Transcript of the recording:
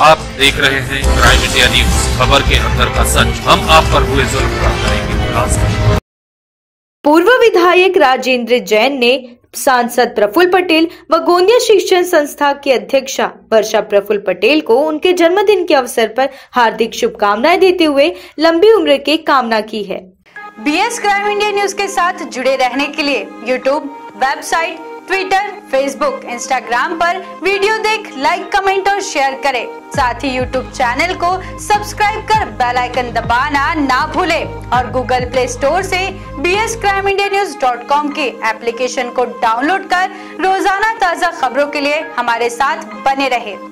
आप देख रहे हैं क्राइम इंडिया न्यूज, खबर के अंदर का सच। हम आप पर हुए जुल्म का करेंगे। पूर्व विधायक राजेंद्र जैन ने सांसद प्रफुल्ल पटेल व गोंदिया शिक्षण संस्था की अध्यक्षा वर्षा प्रफुल्ल पटेल को उनके जन्मदिन के अवसर पर हार्दिक शुभकामनाएं देते हुए लंबी उम्र की कामना की है। BS क्राइम इंडिया न्यूज के साथ जुड़े रहने के लिए YouTube, website, Twitter, Facebook, Instagram पर वीडियो देख लाइक, कमेंट और शेयर करें। साथ ही यूट्यूब चैनल को सब्सक्राइब कर बेल आइकन दबाना ना भूलें और गूगल प्ले स्टोर से BSCrimeIndiaNews.com की एप्लीकेशन को डाउनलोड कर रोजाना ताज़ा खबरों के लिए हमारे साथ बने रहें।